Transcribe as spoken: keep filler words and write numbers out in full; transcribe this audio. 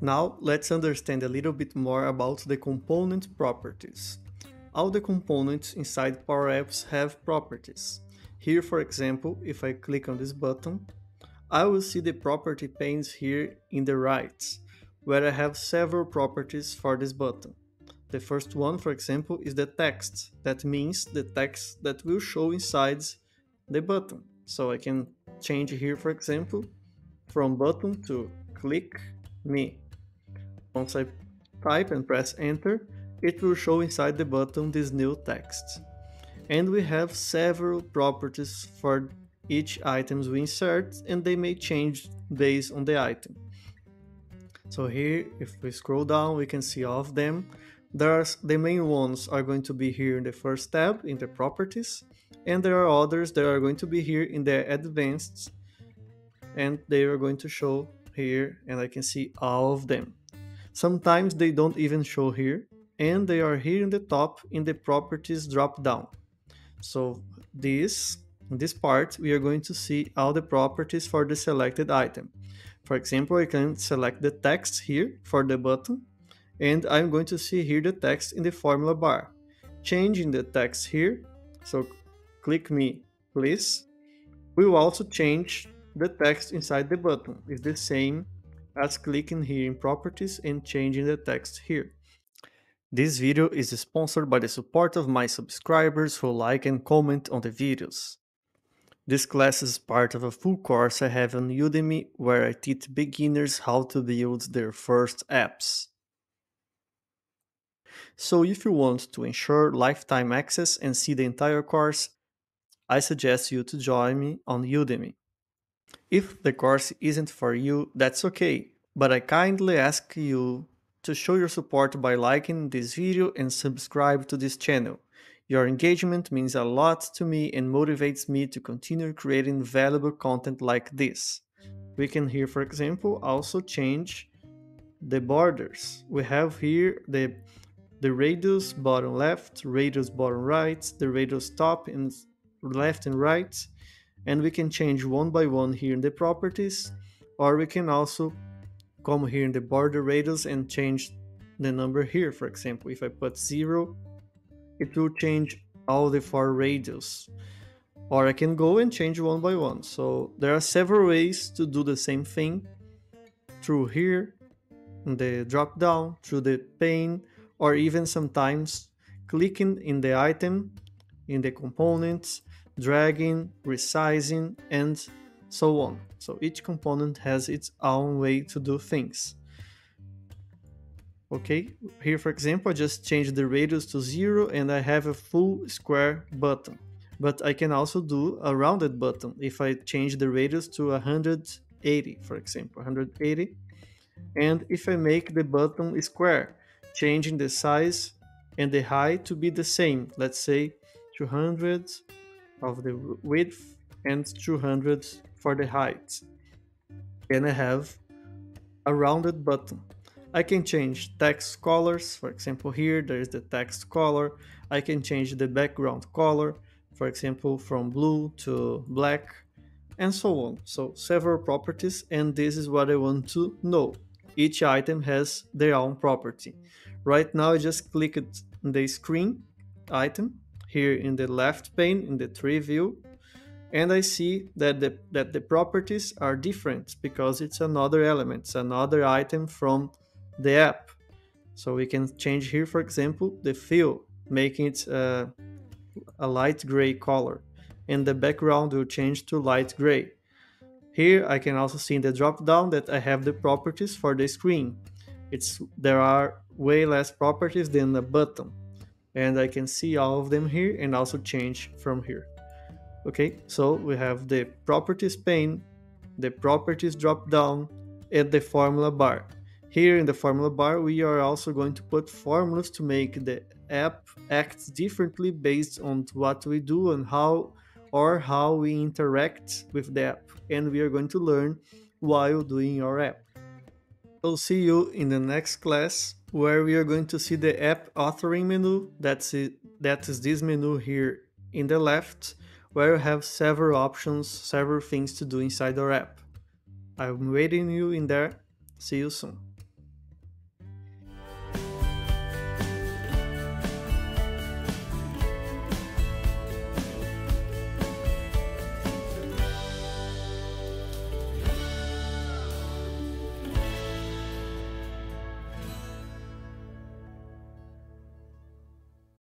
Now let's understand a little bit more about the component properties. All the components inside Power Apps have properties. Here, for example, if I click on this button, I will see the property panes here in the right, where I have several properties for this button. The first one, for example, is the text. That means the text that will show inside the button. So I can change here, for example, from button to click me. Once I type and press enter, it will show inside the button this new text. And we have several properties for each items we insert, and they may change based on the item. So here, if we scroll down, we can see all of them. There's the main ones are going to be here in the first tab in the properties, and there are others that are going to be here in the advanced, and they are going to show here, and I can see all of them. Sometimes they don't even show here, and they are here in the top in the properties drop down. So this in this part we are going to see all the properties for the selected item. For example, I can select the text here for the button, and I'm going to see here the text in the formula bar. Changing the text here, so click me please, we will also change the text inside the button. It's the same as clicking here in properties and changing the text here. This video is sponsored by the support of my subscribers who like and comment on the videos. This class is part of a full course I have on Udemy where I teach beginners how to build their first apps. So if you want to ensure lifetime access and see the entire course, I suggest you to join me on Udemy. If the course isn't for you, that's okay, but I kindly ask you to show your support by liking this video and subscribe to this channel. Your engagement means a lot to me and motivates me to continue creating valuable content like this. We can here, for example, also change the borders. We have here the The radius bottom left, radius bottom right, the radius top and left and right, and we can change one by one here in the properties, or we can also come here in the border radius and change the number here. For example, if I put zero, it will change all the four radius, or I can go and change one by one. So there are several ways to do the same thing, through here, in the drop down, through the pane, or even sometimes clicking in the item, in the components, dragging, resizing, and so on. So each component has its own way to do things. Okay, here for example, I just changed the radius to zero and I have a full square button. But I can also do a rounded button if I change the radius to one hundred eighty, for example, one hundred eighty. And if I make the button square, changing the size and the height to be the same, let's say two hundred of the width and two hundred for the height. Then I have a rounded button. I can change text colors, for example here there is the text color. I can change the background color, for example from blue to black, and so on. So several properties, and this is what I want to know. Each item has their own property. Right now I just clicked the screen item here in the left pane in the tree view, and I see that the, that the properties are different because it's another element, it's another item from the app. So we can change here, for example, the fill, making it uh, a light gray color, and the background will change to light gray. Here I can also see in the drop down that I have the properties for the screen. It's there are way less properties than a button, and I can see all of them here and also change from here. Okay, so we have the properties pane, the properties drop down, and the formula bar. Here in the formula bar we are also going to put formulas to make the app act differently based on what we do and how or how we interact with the app, and we are going to learn while doing our app. I'll see you in the next class where we are going to see the app authoring menu. That's it, that is this menu here in the left, where you have several options, several things to do inside our app. I'm waiting you in there. See you soon.